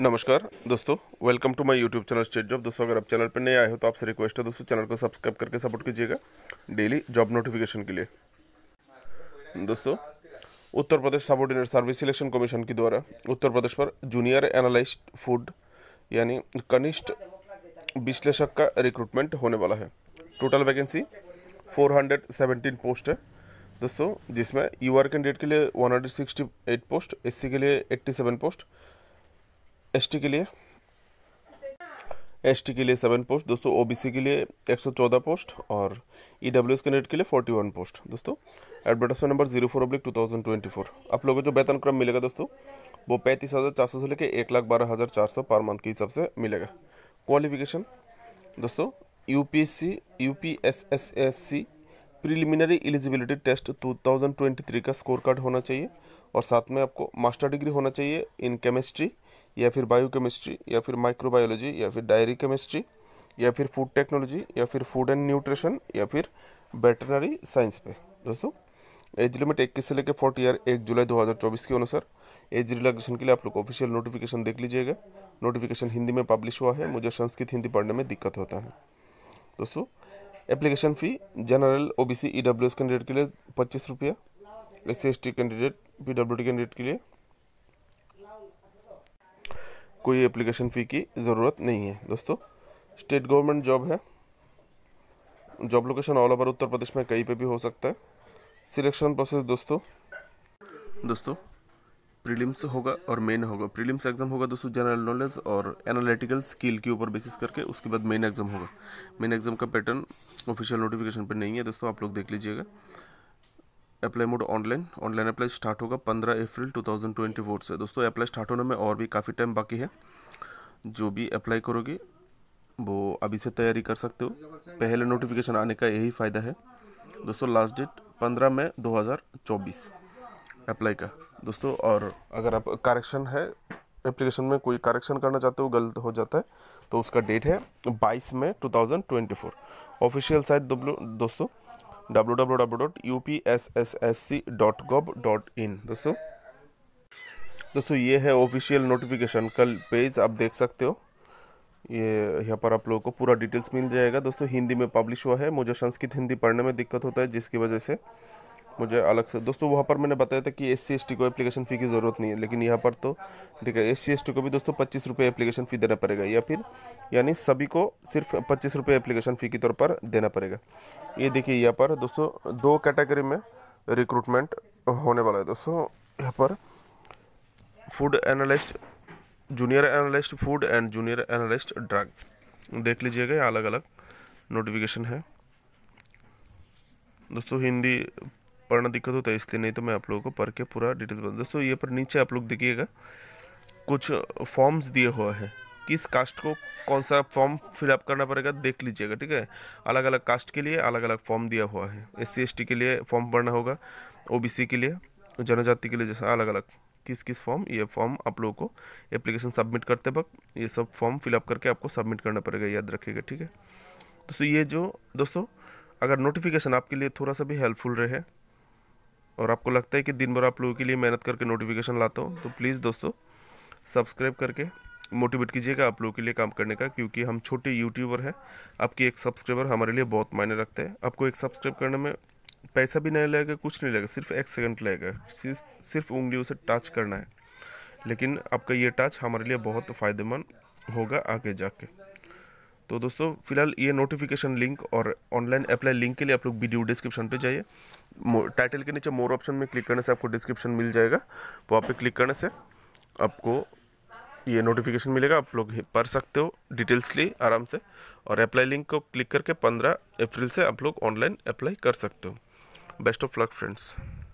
नमस्कार दोस्तों, welcome to my YouTube channel state job. दोस्तों, अगर आप चैनल पर नए आए हो तो आपसे रिक्वेस्ट है दोस्तों, चैनल को सब्सक्राइब करके सपोर्ट कीजिएगा डेली जॉब नोटिफिकेशन के लिए। दोस्तों, Uttar Pradesh subordinate service selection commission के द्वारा उत्तर प्रदेश पर जूनियर एनालिस्ट फूड यानी कनिष्ठ विश्लेषक का रिक्रूटमेंट होने वाला है। टोटल वैकेंसी 417 पोस्ट है दोस्तों, जिसमें यूआर कैंडिडेट के लिए 168 पोस्ट, एससी के लिए 87 पोस्ट, एसटी के लिए 7 पोस्ट दोस्तों, ओबीसी के लिए 114 पोस्ट और ईडब्ल्यूएस कैंडिडेट के लिए 41 पोस्ट। दोस्तों, एडवर्टाइजमेंट नंबर 04/2024। आप लोगों को जो वेतन क्रम मिलेगा दोस्तों, वो 35,400 से लेकर 1,12,400 पर मंथ के हिसाब से मिलेगा। क्वालिफिकेशन दोस्तों, यूपीएसएसएससी प्रिलिमिनरी एलिजिबिलिटी टेस्ट 2023 का स्कोर कार्ड होना चाहिए और साथ में आपको मास्टर डिग्री होना चाहिए इन केमिस्ट्री या फिर बायोकेमिस्ट्री या फिर माइक्रोबायोलॉजी या फिर डायरी केमिस्ट्री या फिर फूड टेक्नोलॉजी या फिर फूड एंड न्यूट्रिशन या फिर वेटरनरी साइंस पे। दोस्तों, एज लिमिट 21 से लेकर 40 ईयर 1 जुलाई 2024 के अनुसार। एज रिलैक्सेशन के लिए आप लोग ऑफिशियल नोटिफिकेशन देख लीजिएगा। नोटिफिकेशन हिंदी में पब्लिश हुआ है, मुझे संस्कृत हिंदी पढ़ने में दिक्कत होता है। दोस्तों, application fee general OBC EWS candidate के लिए 25 रुपया, एससी कैंडिडेट पीडब्ल्यूडी कैंडिडेट के लिए कोई एप्लीकेशन फ़ी की ज़रूरत नहीं है। दोस्तों, स्टेट गवर्नमेंट जॉब है। Job location all over Uttar Pradesh में कहीं पे भी हो सकता है। सिलेक्शन प्रोसेस दोस्तों प्रीलिम्स होगा और मेन होगा। प्रीलिम्स एग्जाम होगा दोस्तों जनरल नॉलेज और एनालिटिकल स्किल के ऊपर बेसिस करके, उसके बाद मेन एग्जाम होगा। मेन एग्जाम का पैटर्न ऑफिशियल नोटिफिकेशन पर नहीं है दोस्तों, आप लोग देख लीजिएगा। Apply mode online apply start होगा 15 अप्रैल 2024 से। दोस्तों, अप्लाई स्टार्ट होने में और भी काफ़ी टाइम बाकी है। जो भी अप्लाई करोगे वो अभी से तैयारी कर सकते हो। पहले नोटिफिकेशन आने का यही फ़ायदा है दोस्तों। लास्ट डेट 15 मई 2024 अप्लाई का दोस्तों। और अगर आप करेक्शन है एप्लीकेशन में, कोई करेक्शन करना चाहते हो, गलत हो जाता है, तो उसका डेट है 22 मई 2024। ऑफिशियल साइट दोस्तों www.upsssc.gov.in। दोस्तों ये है ऑफिशियल नोटिफिकेशन कल पेज, आप देख सकते हो। ये यहाँ पर आप लोगों को पूरा डिटेल्स मिल जाएगा दोस्तों। हिंदी में पब्लिश हुआ है, मुझे संस्कृत हिंदी पढ़ने में दिक्कत होता है, जिसकी वजह से मुझे अलग से दोस्तों, वहाँ पर मैंने बताया था कि एससी एसटी को एप्लीकेशन फ़ी की ज़रूरत नहीं है, लेकिन यहाँ पर तो देखा एससी एसटी को भी दोस्तों 25 रुपये एप्लीकेशन फ़ी देना पड़ेगा, या फिर यानी सभी को सिर्फ 25 रुपये एप्लीकेशन फ़ी के तौर पर देना पड़ेगा। ये देखिए यहाँ पर दोस्तों 2 कैटेगरी में रिक्रूटमेंट होने वाला है दोस्तों। यहाँ पर food analyst, junior analyst food and junior analyst drug, देख लीजिएगा। अलग अलग नोटिफिकेशन है दोस्तों। हिंदी पढ़ना दिक्कत होता है इसलिए, नहीं तो मैं आप लोगों को पढ़ के पूरा डिटेल्स बता। दोस्तों, ये पर नीचे आप लोग देखिएगा कुछ फॉर्म्स दिए हुआ है, किस कास्ट को कौन सा फॉर्म फिलअप करना पड़ेगा, देख लीजिएगा। ठीक है, अलग अलग कास्ट के लिए अलग अलग फॉर्म दिया हुआ है। एससी एसटी के लिए फॉर्म भरना होगा, ओबीसी के लिए, जनजाति के लिए, जैसा अलग अलग किस किस फॉर्म, ये फॉर्म आप लोगों को एप्लीकेशन सबमिट करते वक्त ये सब फॉर्म फिलअप करके आपको सबमिट करना पड़ेगा, याद रखिएगा। ठीक है दोस्तों, ये जो दोस्तों अगर नोटिफिकेशन आपके लिए थोड़ा सा भी हेल्पफुल रहे और आपको लगता है कि दिन भर आप लोगों के लिए मेहनत करके नोटिफिकेशन लाता हूँ, तो प्लीज़ दोस्तों सब्सक्राइब करके मोटिवेट कीजिएगा आप लोगों के लिए काम करने का, क्योंकि हम छोटे यूट्यूबर हैं। आपकी एक सब्सक्राइबर हमारे लिए बहुत मायने रखते हैं। आपको एक सब्सक्राइब करने में पैसा भी नहीं लगेगा, कुछ नहीं लगेगा, सिर्फ 1 सेकंड लगेगा, सिर्फ उंगलियों से टच करना है, लेकिन आपका ये टच हमारे लिए बहुत फ़ायदेमंद होगा आगे जाके। तो दोस्तों फिलहाल ये नोटिफिकेशन लिंक और ऑनलाइन अप्लाई लिंक के लिए आप लोग वीडियो डिस्क्रिप्शन पे जाइए। टाइटल के नीचे मोर ऑप्शन में क्लिक करने से आपको डिस्क्रिप्शन मिल जाएगा, वहाँ पे क्लिक करने से आपको ये नोटिफिकेशन मिलेगा। आप लोग पढ़ सकते हो डिटेल्सली आराम से, और अप्लाई लिंक को क्लिक करके 15 अप्रैल से आप लोग ऑनलाइन अप्लाई कर सकते हो। Best of luck friends.